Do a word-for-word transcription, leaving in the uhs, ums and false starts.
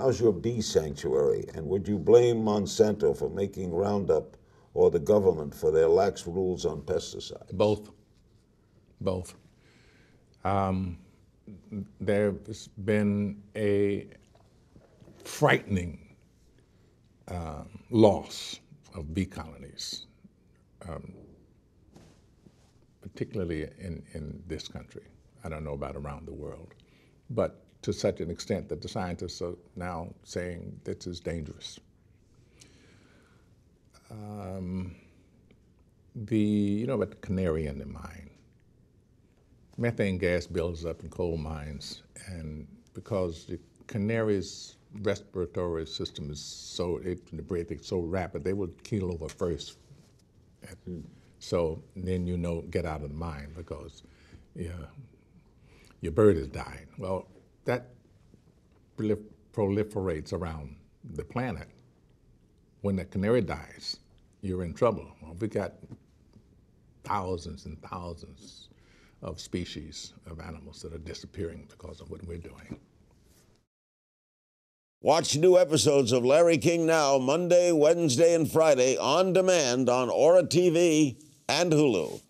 How's your bee sanctuary? And would you blame Monsanto for making Roundup or the government for their lax rules on pesticides? Both. Both. Um, there's been a frightening uh, loss of bee colonies, um, particularly in, in this country. I don't know about around the world, but to such an extent that the scientists are now saying this is dangerous. Um, the, you know about the canary in the mine. Methane gas builds up in coal mines, and because the canary's respiratory system is so, it, the breathing is so rapid, they will keel over first. Mm. So then you know, get out of the mine because yeah, your bird is dying. Well, that prolif proliferates around the planet. When the canary dies, you're in trouble. Well, we got thousands and thousands of species of animals that are disappearing because of what we're doing. Watch new episodes of Larry King Now Monday, Wednesday, and Friday on demand on Ora T V and Hulu.